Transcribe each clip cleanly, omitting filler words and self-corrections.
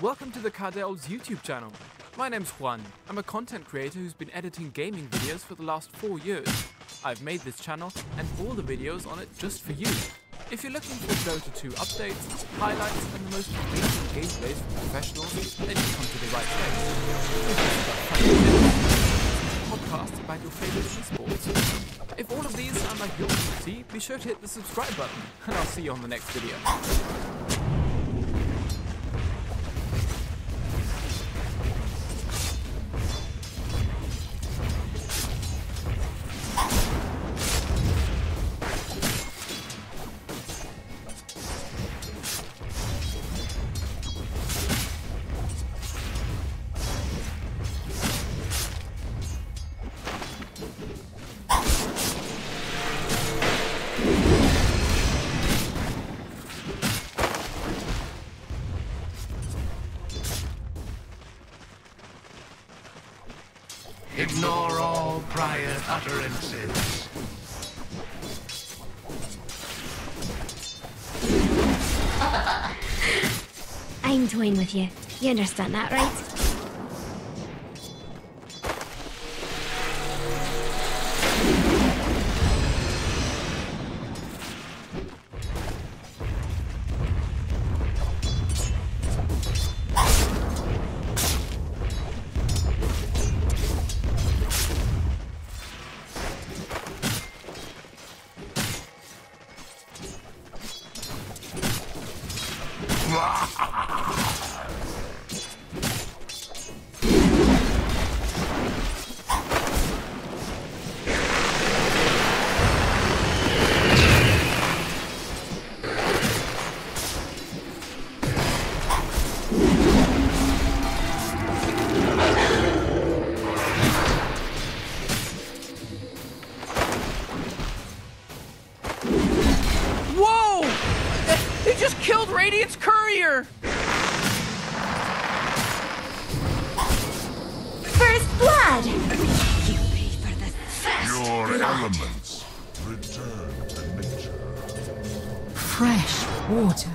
Welcome to the Cardell's YouTube channel. My name's Juan. I'm a content creator who's been editing gaming videos for the last 4 years. I've made this channel and all the videos on it just for you. If you're looking for Dota 2 updates, highlights, and the most amazing gameplays from professionals, then you come to the right place. Podcasts about your favorite esports. If all of these sound like your cup of tea, be sure to hit the subscribe button, and I'll see you on the next video. Ignore all prior utterances. I'm toying with you. You understand that, right? Radiant's courier! First blood! You pay for the first blood. Elements return to nature. Fresh water.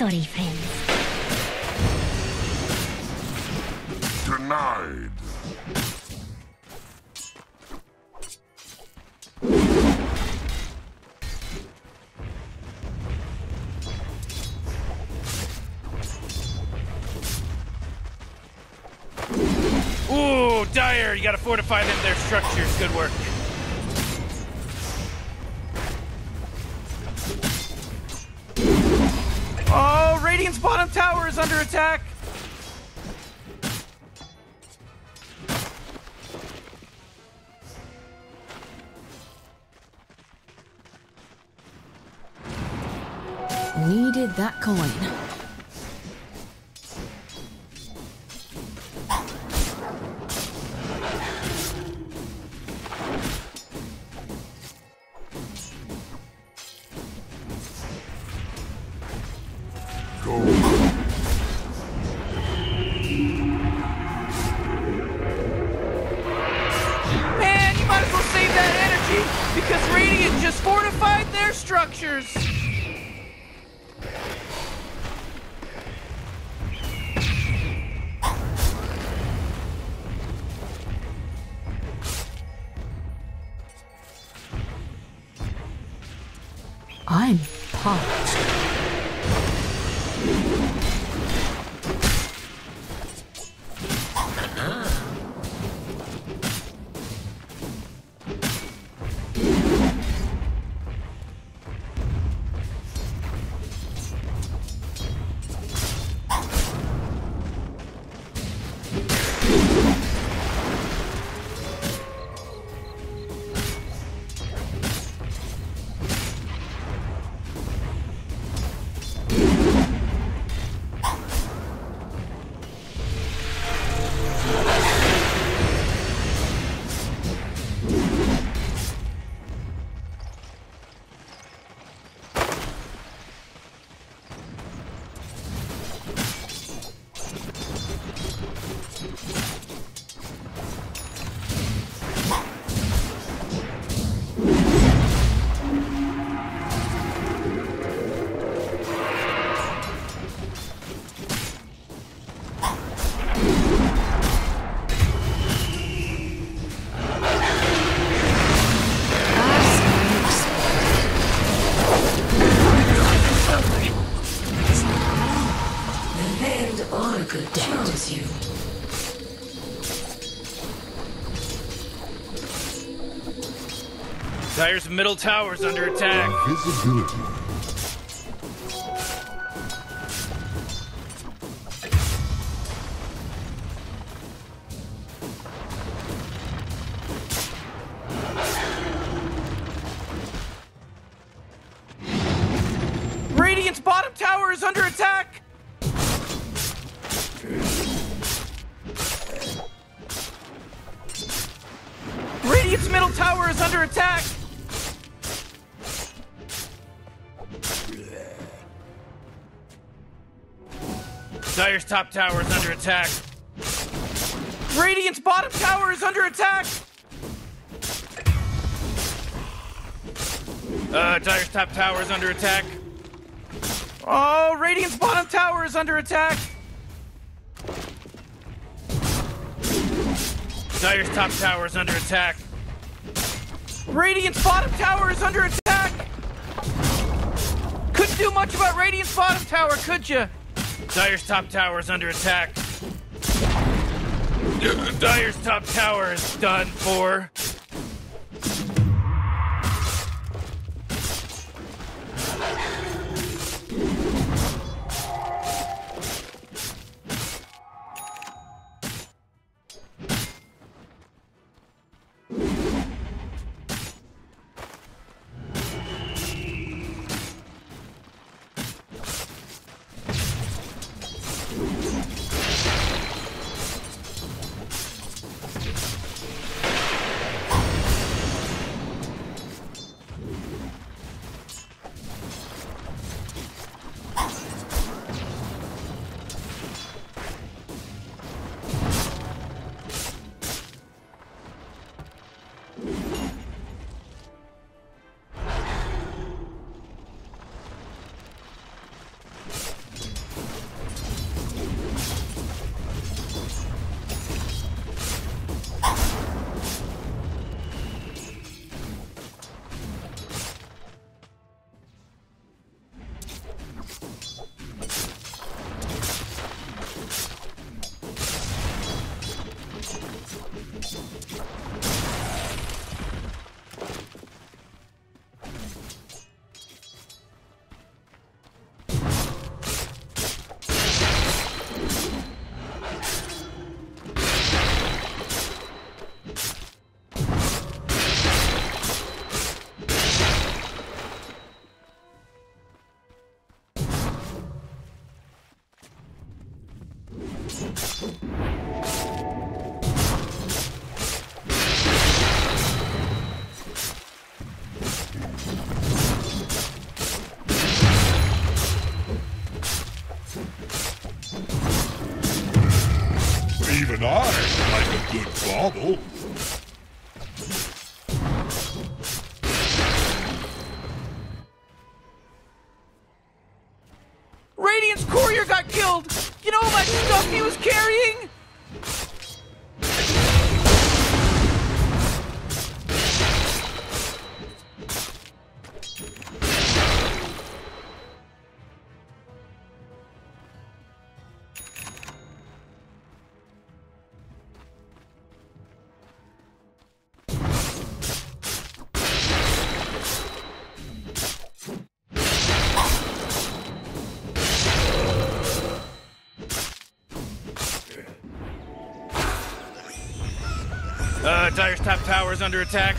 Sorry, friends. Denied. Ooh, dire! You gotta fortify them, their structures. Good work. Oh, Radiant's bottom tower is under attack! Needed that coin. Because Radiant just fortified their structures! I'm pumped. Dyer's middle tower's under attack. Invisibility. Radiant's bottom tower is under attack. Radiant's middle tower is under attack. Dire's top tower is under attack. Radiant's bottom tower is under attack. Dire's top tower is under attack. Oh, Radiant's bottom tower is under attack. Dire's top tower is under attack. Radiant's bottom tower is under attack. Couldn't do much about Radiant's bottom tower, could you? Dire's top tower is under attack. Dire's top tower is done for. Even I like a good bobble. Radiant's courier got killed. You know all that stuff he was carrying? Dire's top tower is under attack.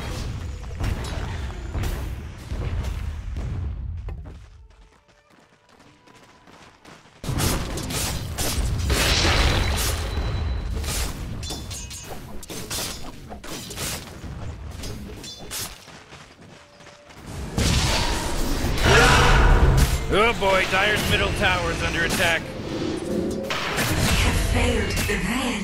Oh boy, Dire's middle tower is under attack. We have failed the man.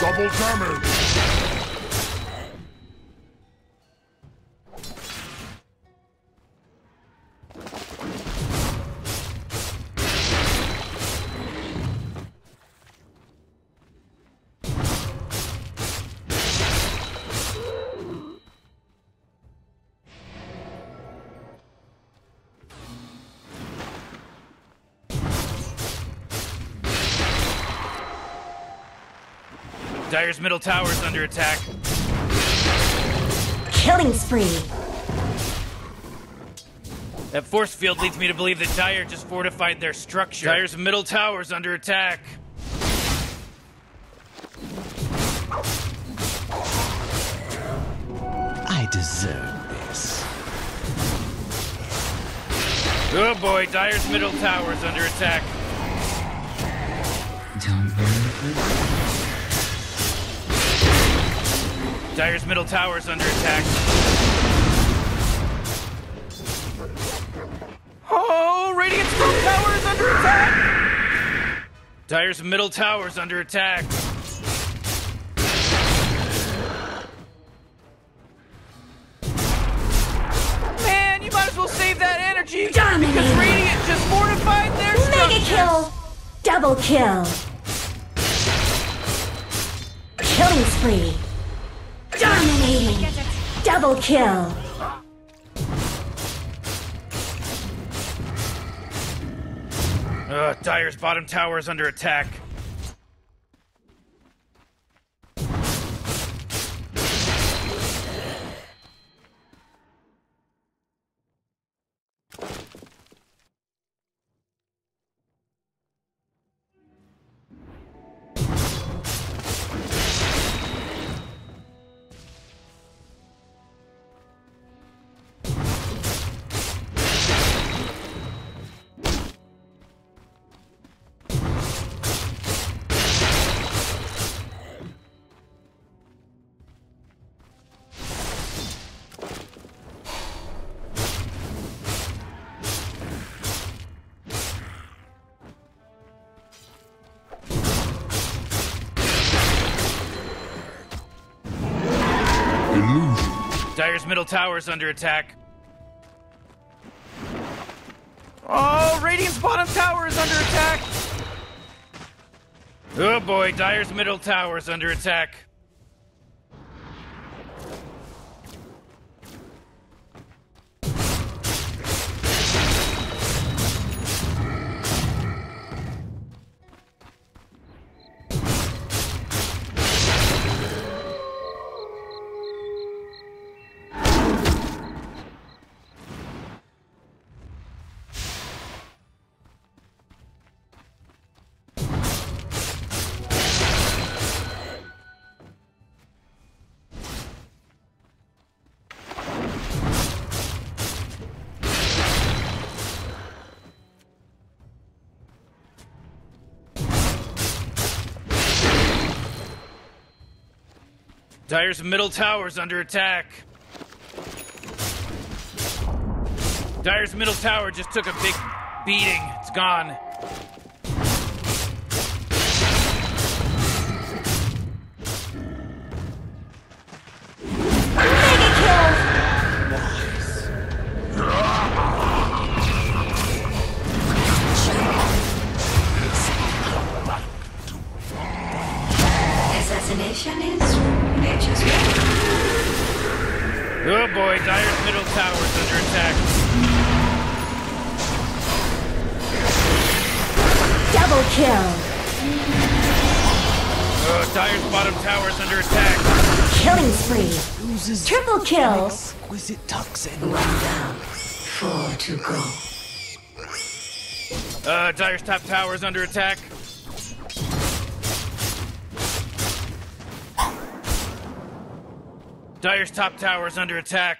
Double damage! Dire's middle tower's under attack. Killing spree. That force field leads me to believe that Dire just fortified their structure. Dire's middle tower's under attack. I deserve this. Oh boy, Dire's middle tower's under attack. Don't worry. Dire's middle tower is under attack. Oh, Radiant's middle tower is under attack! Dire's middle tower is under attack. Man, you might as well save that energy. Dominating. Because Radiant just fortified their structure. Mega kill! Double kill! Killing spree! Dominating! Double kill! Dire's bottom tower is under attack. Dire's middle tower is under attack. Oh, Radiant's bottom tower is under attack. Oh boy, Dire's middle tower is under attack. Dire's middle tower's under attack. Dire's middle tower just took a big beating. It's gone. Oh boy, Dire Kill. Oh, Dire's bottom tower's under attack. Killing spree. Triple kill. Exquisite toxin. One down. 4 to go. Dire's top tower's under attack. Dire's top tower's under attack.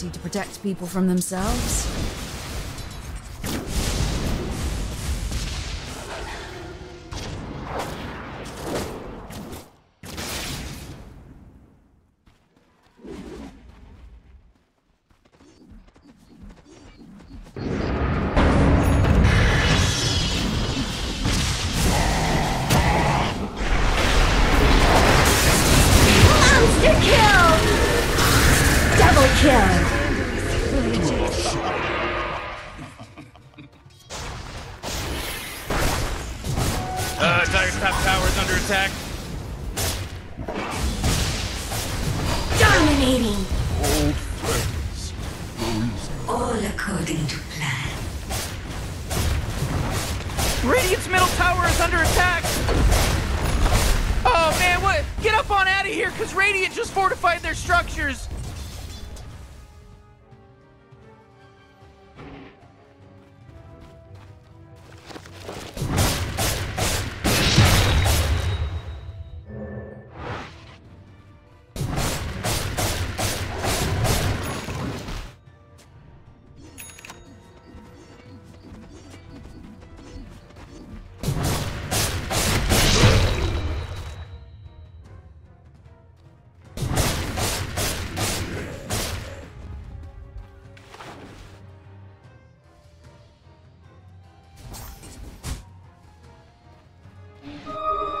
To protect people from themselves.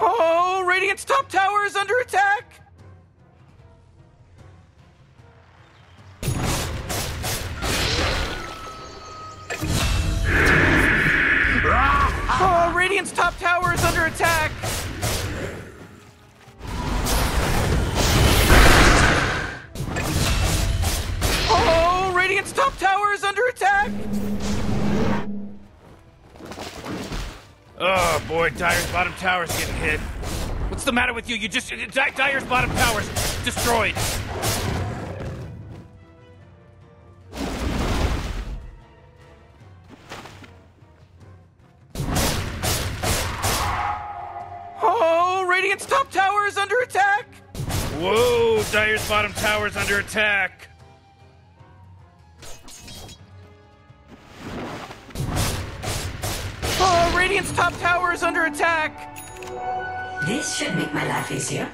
Oh, Radiant's top tower is under attack. Oh, Radiant's top tower is under attack! Oh, Radiant's top tower is under attack! Oh boy, Dire's bottom tower's getting hit. What's the matter with you? You just... Dire's bottom tower's destroyed! Dire's bottom tower's under attack. Oh, Radiant's top tower is under attack. This should make my life easier.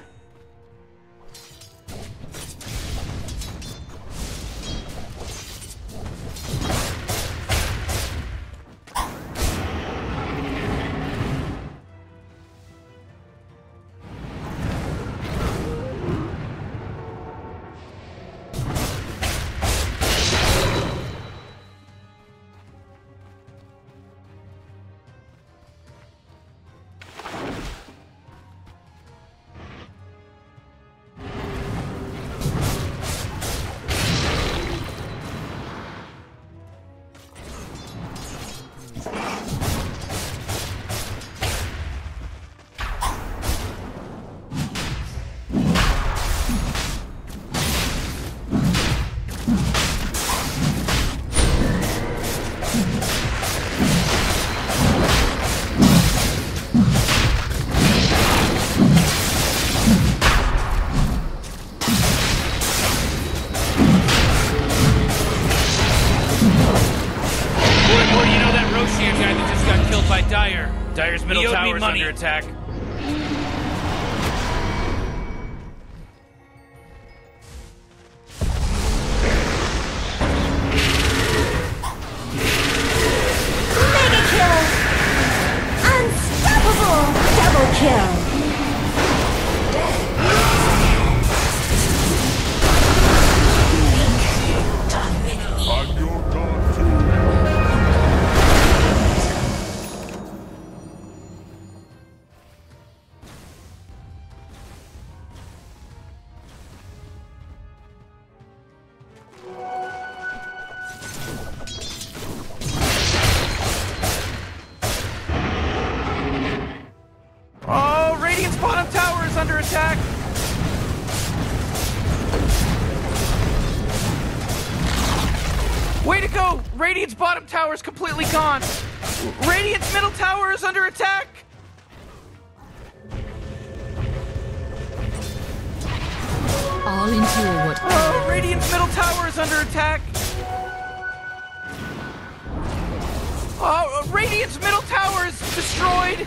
tower's under attack. Tower's completely gone. Radiant's middle tower is under attack. All into what? Oh, Radiant's middle tower is under attack. Oh, Radiant's middle tower is destroyed.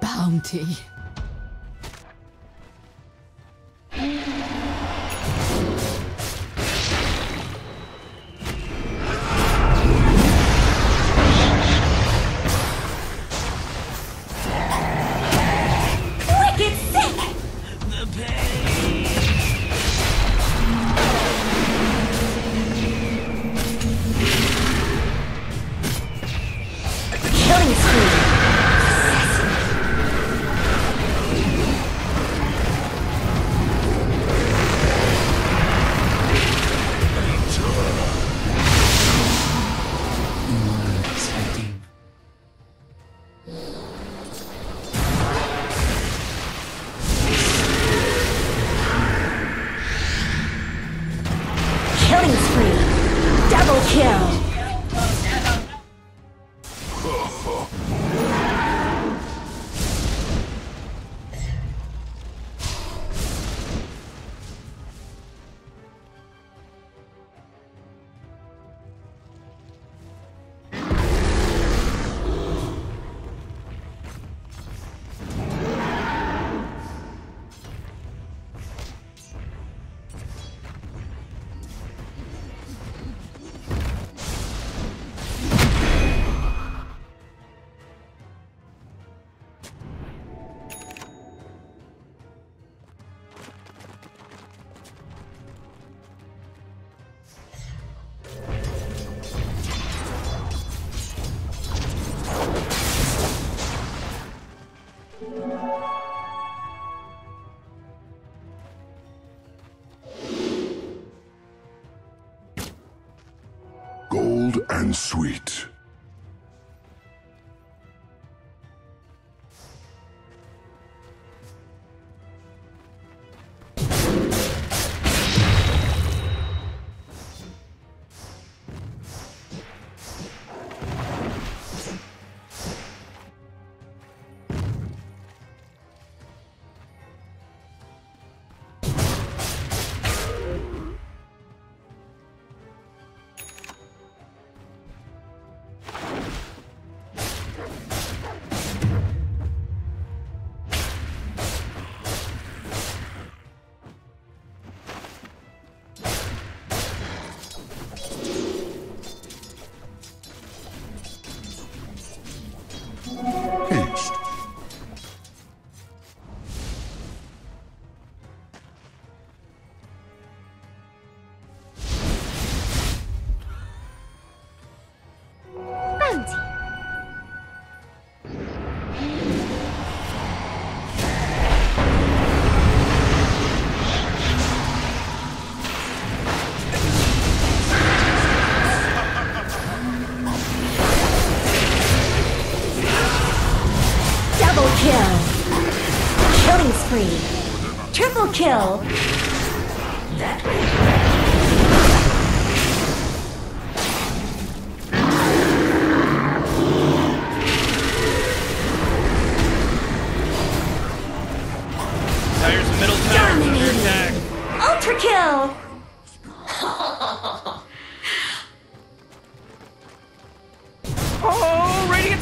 Bounty. and sweet. Triple kill! That way. Dire's middle tower's under attack. Alright, Radiant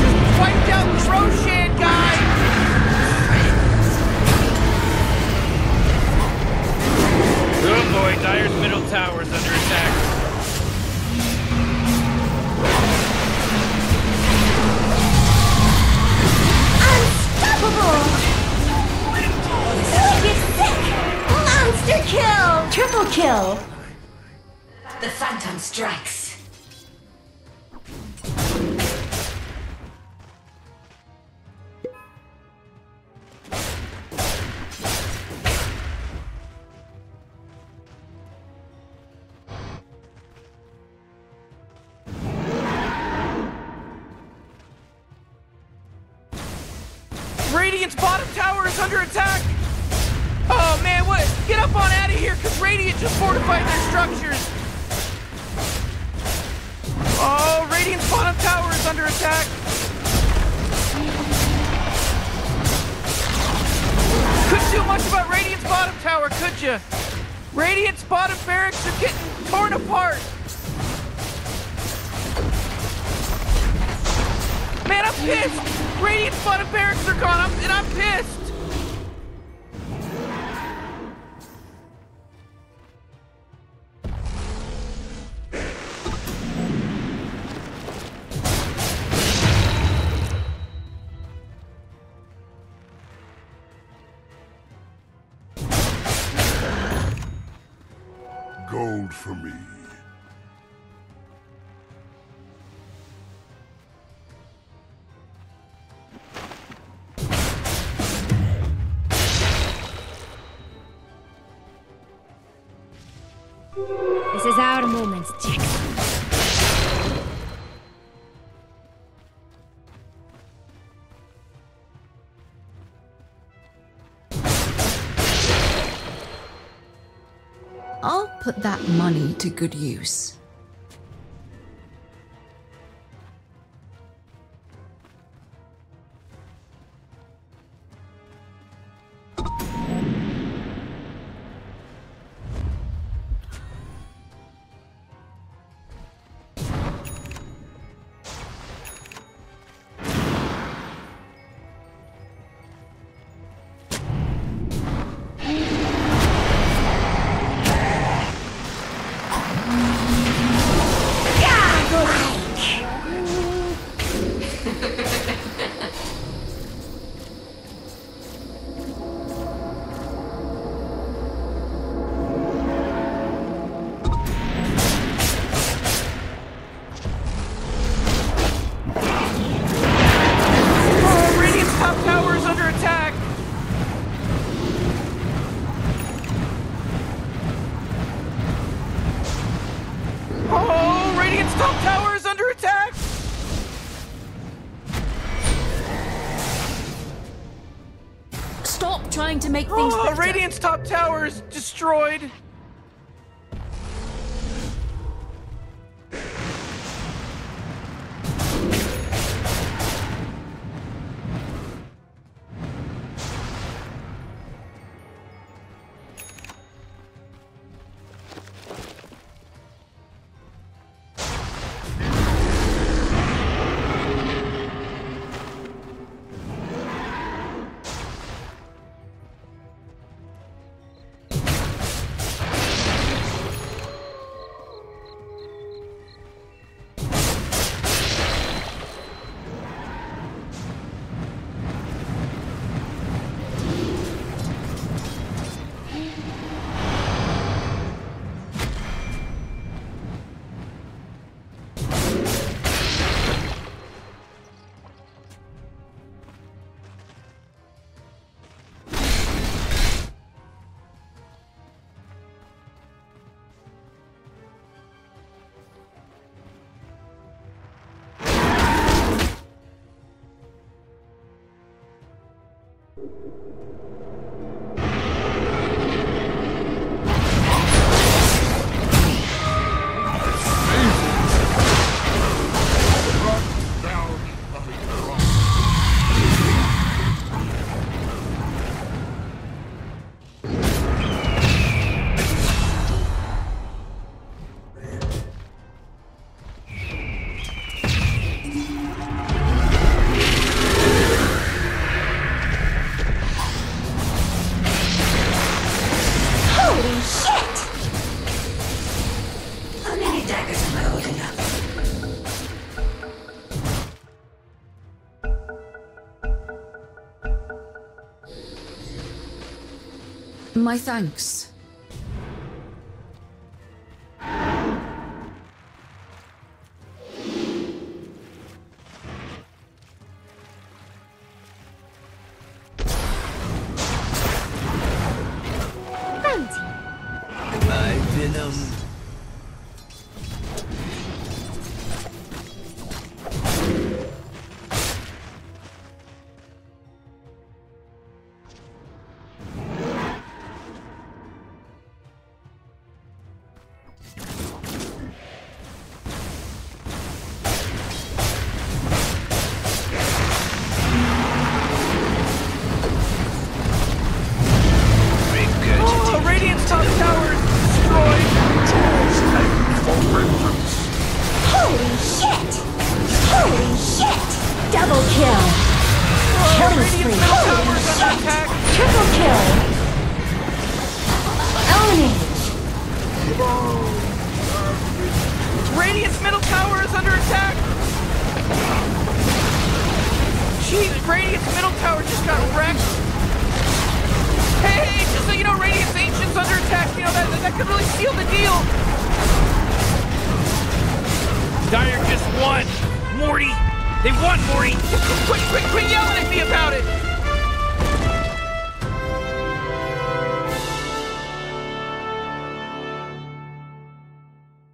just wiped out the Roshan guy! Oh boy, Dire's middle tower's under attack. Unstoppable! Sick! Monster kill! Triple kill! The Phantom strikes. Man, I'm pissed! Radiant Flood and Barracks are gone, and I'm pissed! Gold for me. This is our moment, Jackson. I'll put that money to good use. Trying to make things better. Radiant's top tower is destroyed. My thanks. Triple kill. Eliminated. Radiant's middle tower is under attack. Jeez, Radiant's middle tower just got wrecked. Hey, just so you know, Radiant's Ancient's under attack. You know, that could really seal the deal. Dire just won, Morty. They won, Morty. Quit yelling at me about it.